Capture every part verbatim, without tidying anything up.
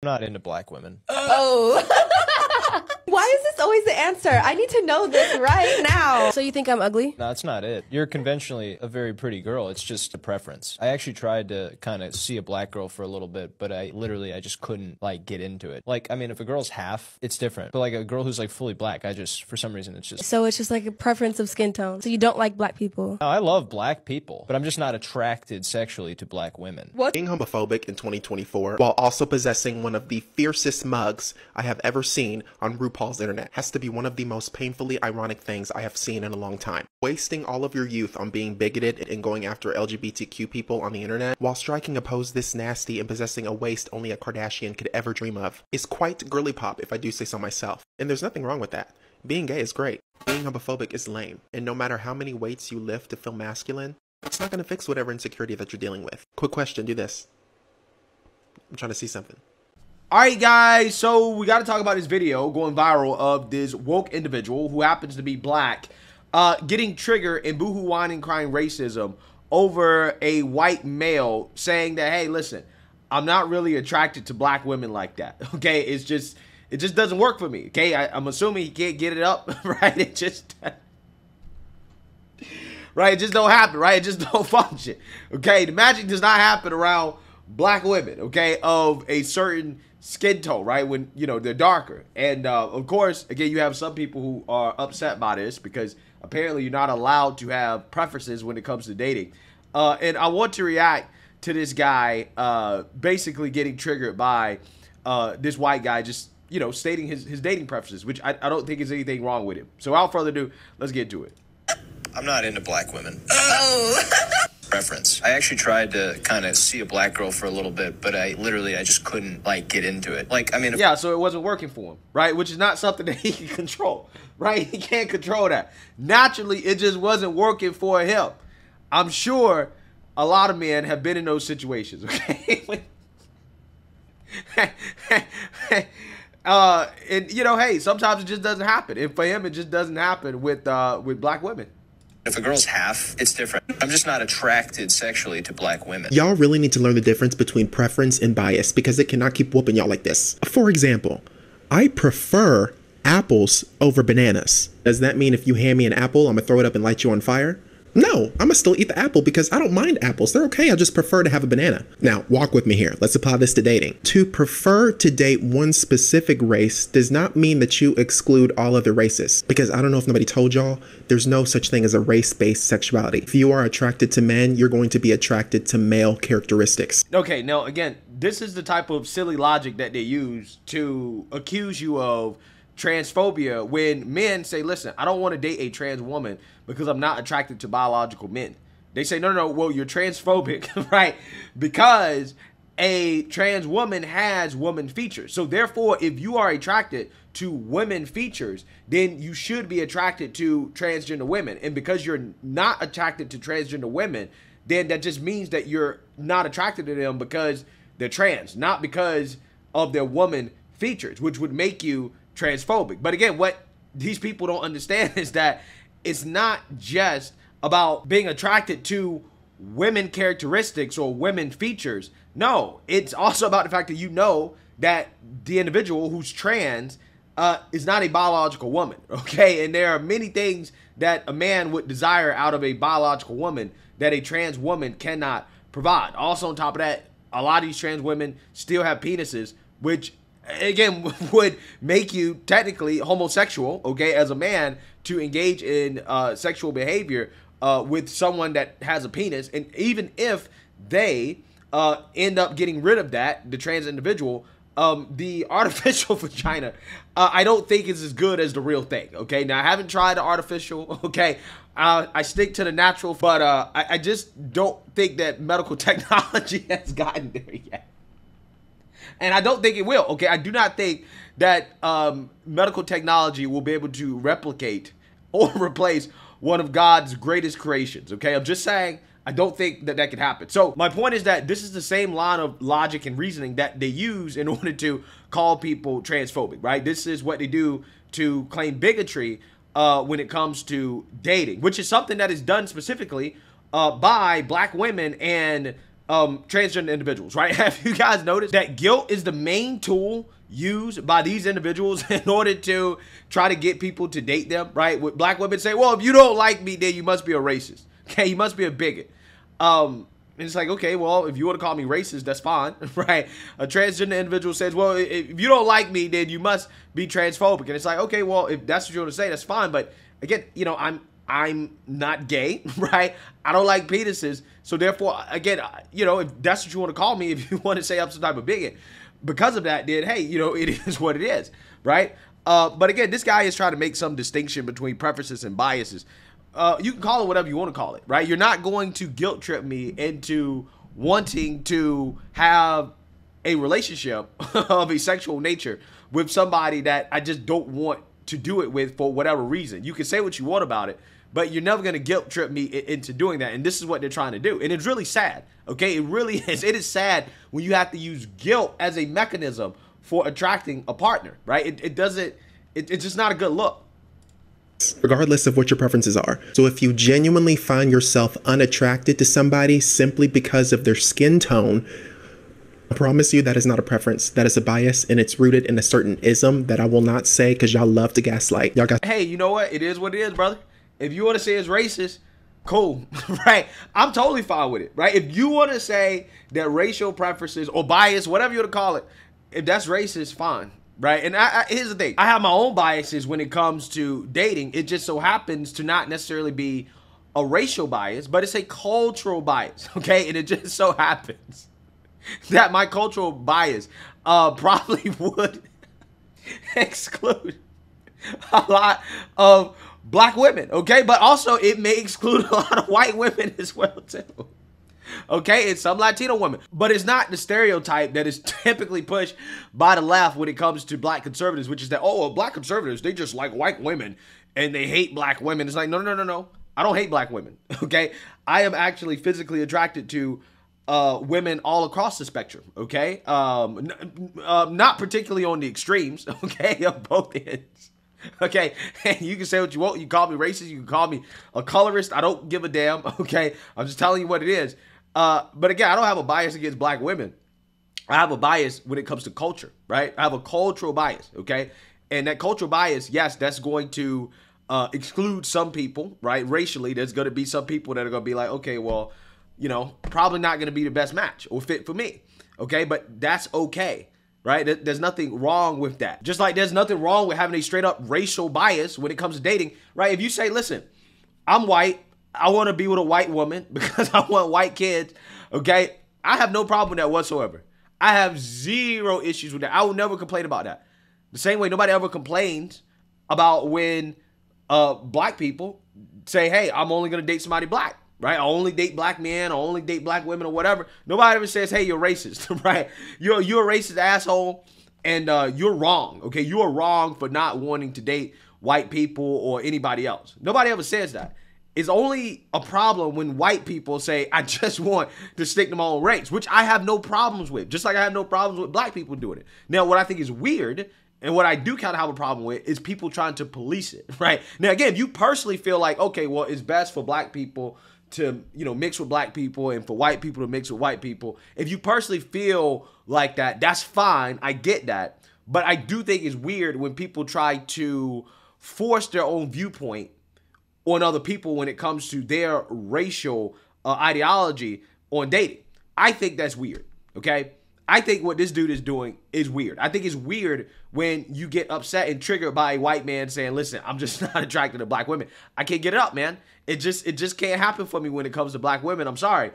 I'm not into black women. Oh. Why is this always the answer? I need to know this right now. So you think I'm ugly? No, that's not it. You're conventionally a very pretty girl. It's just a preference. I actually tried to kind of see a black girl for a little bit, but I literally, I just couldn't like get into it. Like, I mean, if a girl's half, it's different. But like a girl who's like fully black, I just, for some reason, it's just. So it's just like a preference of skin tone. So you don't like black people? No, I love black people, but I'm just not attracted sexually to black women. What? Being homophobic in twenty twenty-four, while also possessing one of the fiercest mugs I have ever seen on RuPaul's internet, has to be one of the most painfully ironic things I have seen in a long time. Wasting all of your youth on being bigoted and going after L G B T Q people on the internet, while striking a pose this nasty and possessing a waist only a Kardashian could ever dream of, is quite girly pop if I do say so myself. And there's nothing wrong with that. Being gay is great. Being homophobic is lame. And no matter how many weights you lift to feel masculine, it's not gonna fix whatever insecurity that you're dealing with. Quick question, do this. I'm trying to see something. Alright guys, so we got to talk about this video going viral of this woke individual who happens to be black uh, getting triggered and boohoo whining crying racism over a white male saying that, hey, listen, I'm not really attracted to black women like that, okay? It's just, it just doesn't work for me, okay? I, I'm assuming he can't get it up, right? It just... right, it just don't happen, right? It just don't function, okay? The magic does not happen around black women, okay, of a certain skin tone, right, when, you know, they're darker. And uh, of course, again, you have some people who are upset by this because apparently you're not allowed to have preferences when it comes to dating. Uh, and I want to react to this guy uh, basically getting triggered by uh, this white guy just, you know, stating his, his dating preferences, which I, I don't think is anything wrong with him. So without further ado, let's get to it. I'm not into black women. Oh. Preference. I actually tried to kind of see a black girl for a little bit, but I literally, I just couldn't like get into it. Like, I mean, yeah, so it wasn't working for him, right? Which is not something that he can control, right? He can't control that. Naturally, it just wasn't working for him. I'm sure a lot of men have been in those situations, okay? uh, and you know, hey, sometimes it just doesn't happen. And for him, it just doesn't happen with, uh, with black women. If a girl's half, it's different. I'm just not attracted sexually to black women. Y'all really need to learn the difference between preference and bias because it cannot keep whooping y'all like this. For example, I prefer apples over bananas. Does that mean if you hand me an apple, I'm gonna throw it up and light you on fire? No, I'm gonna still eat the apple because I don't mind apples. They're okay, I just prefer to have a banana. Now, walk with me here. Let's apply this to dating. To prefer to date one specific race does not mean that you exclude all other races. Because I don't know if nobody told y'all, there's no such thing as a race-based sexuality. If you are attracted to men, you're going to be attracted to male characteristics. Okay, now again, this is the type of silly logic that they use to accuse you of transphobia when men say, listen, I don't want to date a trans woman because I'm not attracted to biological men. They say, no, no, no, well, you're transphobic, right? Because a trans woman has woman features. So therefore, if you are attracted to women features, then you should be attracted to transgender women. And because you're not attracted to transgender women, then that just means that you're not attracted to them because they're trans, not because of their woman features, which would make you transphobic. But again, what these people don't understand is that it's not just about being attracted to women characteristics or women features. No, it's also about the fact that you know that the individual who's trans uh, is not a biological woman, okay? And there are many things that a man would desire out of a biological woman that a trans woman cannot provide. Also on top of that, a lot of these trans women still have penises, which again, would make you technically homosexual, okay, as a man to engage in uh, sexual behavior uh, with someone that has a penis. And even if they uh, end up getting rid of that, the trans individual, um, the artificial vagina, uh, I don't think is as good as the real thing, okay? Now, I haven't tried the artificial, okay? Uh, I stick to the natural, but uh, I, I just don't think that medical technology has gotten there yet. And I don't think it will, okay? I do not think that um, medical technology will be able to replicate or replace one of God's greatest creations, okay? I'm just saying, I don't think that that could happen. So my point is that this is the same line of logic and reasoning that they use in order to call people transphobic, right? This is what they do to claim bigotry uh, when it comes to dating, which is something that is done specifically uh, by black women and um, transgender individuals, right? Have you guys noticed that guilt is the main tool used by these individuals in order to try to get people to date them, right? With black women say, well, if you don't like me, then you must be a racist. Okay, you must be a bigot. Um, and it's like, okay, well, if you want to call me racist, that's fine, right? A transgender individual says, well, if you don't like me, then you must be transphobic. And it's like, okay, well, if that's what you want to say, that's fine. But again, you know, I'm I'm not gay, right? I don't like penises. So therefore, again, you know, if that's what you want to call me, if you want to say I'm some type of bigot, because of that, then, hey, you know, it is what it is, right? Uh, but again, this guy is trying to make some distinction between preferences and biases. Uh, you can call it whatever you want to call it, right? You're not going to guilt trip me into wanting to have a relationship of a sexual nature with somebody that I just don't want to do it with for whatever reason. You can say what you want about it, but you're never going to guilt trip me into doing that. And this is what they're trying to do. And it's really sad, okay? It really is. It is sad when you have to use guilt as a mechanism for attracting a partner, right? It, it doesn't, it, it's just not a good look. Regardless of what your preferences are. So if you genuinely find yourself unattracted to somebody simply because of their skin tone, I promise you that is not a preference. That is a bias, and it's rooted in a certain ism that I will not say because y'all love to gaslight. Y'all got. Hey, you know what? It is what it is, brother. If you want to say it's racist, cool, right? I'm totally fine with it, right? If you want to say that racial preferences or bias, whatever you want to call it, if that's racist, fine, right? And I, I, here's the thing. I have my own biases when it comes to dating. It just so happens to not necessarily be a racial bias, but it's a cultural bias, okay? And it just so happens that my cultural bias uh, probably would exclude a lot of black women, okay? But also it may exclude a lot of white women as well too, okay? And some Latino women. But it's not the stereotype that is typically pushed by the left when it comes to black conservatives, which is that, oh, well, black conservatives, they just like white women and they hate black women. It's like, no, no, no, no. I don't hate black women, okay? I am actually physically attracted to Uh, women all across the spectrum, okay? Um, uh, not particularly on the extremes, okay? On both ends, okay? And you can say what you want. You can call me racist. You can call me a colorist. I don't give a damn, okay? I'm just telling you what it is. Uh, but again, I don't have a bias against black women. I have a bias when it comes to culture, right? I have a cultural bias, okay? And that cultural bias, yes, that's going to uh, exclude some people, right? Racially, there's going to be some people that are going to be like, okay, well, you know, probably not going to be the best match or fit for me, okay? But that's okay, right? There's nothing wrong with that. Just like there's nothing wrong with having a straight up racial bias when it comes to dating, right? If you say, listen, I'm white, I want to be with a white woman because I want white kids, okay? I have no problem with that whatsoever. I have zero issues with that. I will never complain about that. The same way nobody ever complains about when uh, black people say, hey, I'm only going to date somebody black. Right? I only date black men, I only date black women or whatever. Nobody ever says, hey, you're racist, right? You're, you're a racist asshole and uh, you're wrong, okay? You are wrong for not wanting to date white people or anybody else. Nobody ever says that. It's only a problem when white people say, I just want to stick to my own race, which I have no problems with, just like I have no problems with black people doing it. Now, what I think is weird and what I do kind of have a problem with is people trying to police it, right? Now, again, if you personally feel like, okay, well, it's best for black people to, you know, mix with black people and for white people to mix with white people. If you personally feel like that, that's fine. I get that. But I do think it's weird when people try to force their own viewpoint on other people when it comes to their racial uh, ideology on dating. I think that's weird, okay? I think what this dude is doing is weird. I think it's weird when you get upset and triggered by a white man saying, listen, I'm just not attracted to black women. I can't get it up, man. It just it just can't happen for me when it comes to black women. I'm sorry.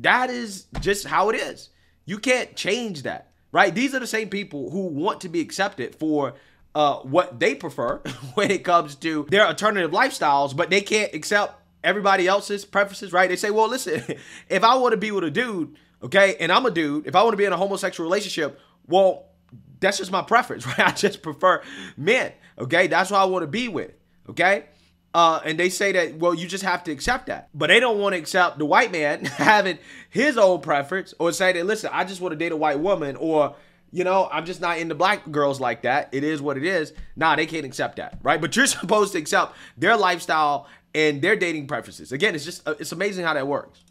That is just how it is. You can't change that, right? These are the same people who want to be accepted for uh, what they prefer when it comes to their alternative lifestyles, but they can't accept everybody else's preferences, right? They say, well, listen, if I want to be with a dude, okay, and I'm a dude, if I want to be in a homosexual relationship, well, that's just my preference, right? I just prefer men, okay? That's who I want to be with, okay? Uh, and they say that, well, you just have to accept that. But they don't want to accept the white man having his own preference or say that, listen, I just want to date a white woman or, you know, I'm just not into black girls like that. It is what it is. Nah, they can't accept that, right? But you're supposed to accept their lifestyle and their dating preferences. Again, it's just, it's amazing how that works.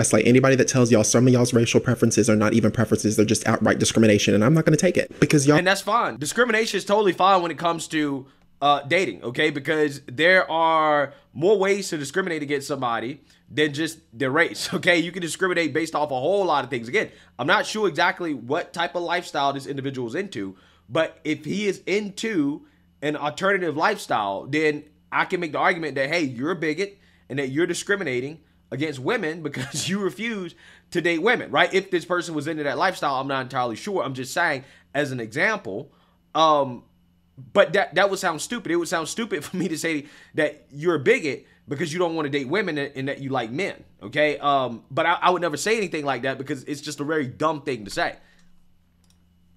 That's like anybody that tells y'all some of y'all's racial preferences are not even preferences, they're just outright discrimination, and I'm not going to take it because y'all— And that's fine. Discrimination is totally fine when it comes to uh, dating, okay? Because there are more ways to discriminate against somebody than just their race, okay? You can discriminate based off a whole lot of things. Again, I'm not sure exactly what type of lifestyle this individual is into, but if he is into an alternative lifestyle, then I can make the argument that, hey, you're a bigot and that you're discriminating against women because you refuse to date women, right? If this person was into that lifestyle, I'm not entirely sure. I'm just saying as an example, um, but that, that would sound stupid. It would sound stupid for me to say that you're a bigot because you don't want to date women and that you like men, okay? Um, but I, I would never say anything like that because it's just a very dumb thing to say.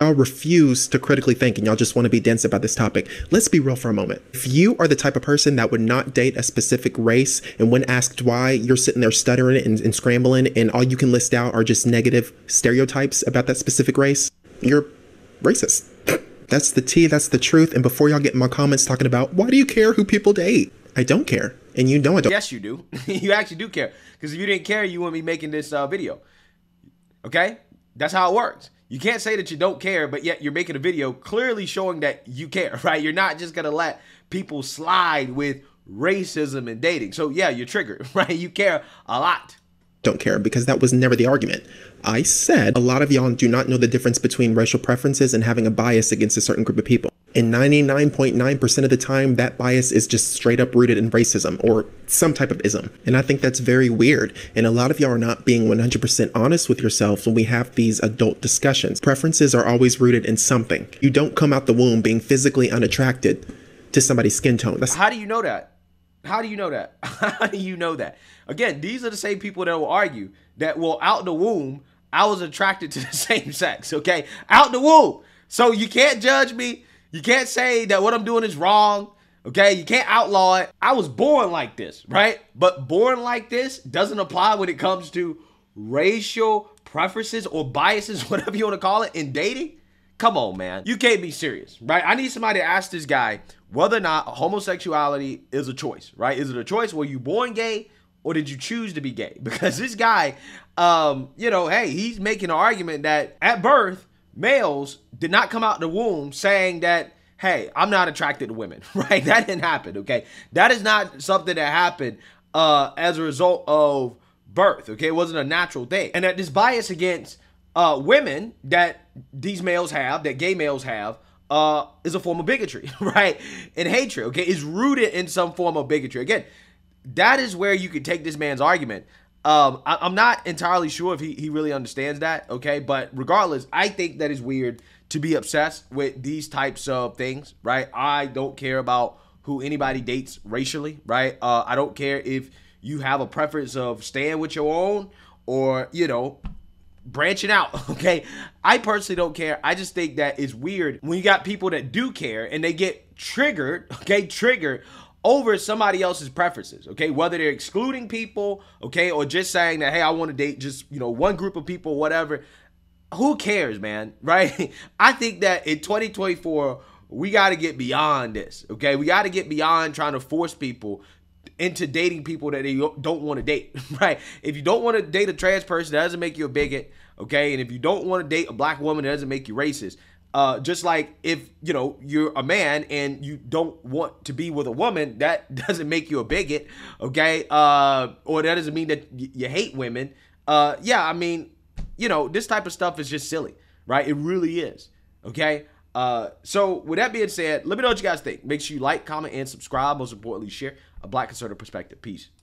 Y'all refuse to critically think and y'all just want to be dense about this topic. Let's be real for a moment. If you are the type of person that would not date a specific race, and when asked why, you're sitting there stuttering and, and scrambling, and all you can list out are just negative stereotypes about that specific race, you're racist. That's the tea, that's the truth. And before y'all get in my comments talking about, why do you care who people date? I don't care. And you know I don't. Yes, you do. You actually do care. Because if you didn't care, you wouldn't be making this uh, video. Okay? That's how it works. You can't say that you don't care, but yet you're making a video clearly showing that you care, right? You're not just going to let people slide with racism and dating. So yeah, you're triggered, right? You care a lot. Don't care, because that was never the argument. I said a lot of y'all do not know the difference between racial preferences and having a bias against a certain group of people. And ninety-nine point nine percent of the time, that bias is just straight up rooted in racism or some type of ism. And I think that's very weird. And a lot of y'all are not being one hundred percent honest with yourselves when we have these adult discussions. Preferences are always rooted in something. You don't come out the womb being physically unattracted to somebody's skin tone. That's— How do you know that? How do you know that? How do you know that? Again, these are the same people that will argue that, well, out the womb, I was attracted to the same sex, okay? Out the womb. So you can't judge me. You can't say that what I'm doing is wrong, okay? You can't outlaw it. I was born like this, right? But born like this doesn't apply when it comes to racial preferences or biases, whatever you want to call it, in dating. Come on, man. You can't be serious, right? I need somebody to ask this guy whether or not homosexuality is a choice, right? Is it a choice? Were you born gay or did you choose to be gay? Because this guy, um, you know, hey, he's making an argument that at birth, males did not come out the womb saying that, hey, I'm not attracted to women, right? That didn't happen, okay? That is not something that happened uh, as a result of birth, okay? It wasn't a natural thing. And that this bias against uh, women that these males have, that gay males have, uh, is a form of bigotry, right? And hatred, okay? It's rooted in some form of bigotry. Again, that is where you could take this man's argument. Um, I, I'm not entirely sure if he, he really understands that, okay? But regardless, I think that it's weird to be obsessed with these types of things, right? I don't care about who anybody dates racially, right? Uh, I don't care if you have a preference of staying with your own or, you know, branching out, okay? I personally don't care. I just think that it's weird when you got people that do care and they get triggered, okay, triggered over somebody else's preferences, okay? Whether they're excluding people, okay, or just saying that, hey, I want to date just, you know, one group of people, whatever. Who cares, man, right? I think that in twenty twenty-four, we got to get beyond this, okay? We got to get beyond trying to force people into dating people that they don't want to date, right? If you don't want to date a trans person, that doesn't make you a bigot, okay? And if you don't want to date a black woman, that doesn't make you racist. Uh, just like if, you know, you're a man and you don't want to be with a woman, that doesn't make you a bigot, okay? Uh, or that doesn't mean that y you hate women. Uh, yeah, I mean, you know, this type of stuff is just silly, right? It really is, okay? Uh, so with that being said, let me know what you guys think. Make sure you like, comment, and subscribe. Most importantly, share. A Black Conservative Perspective. Peace.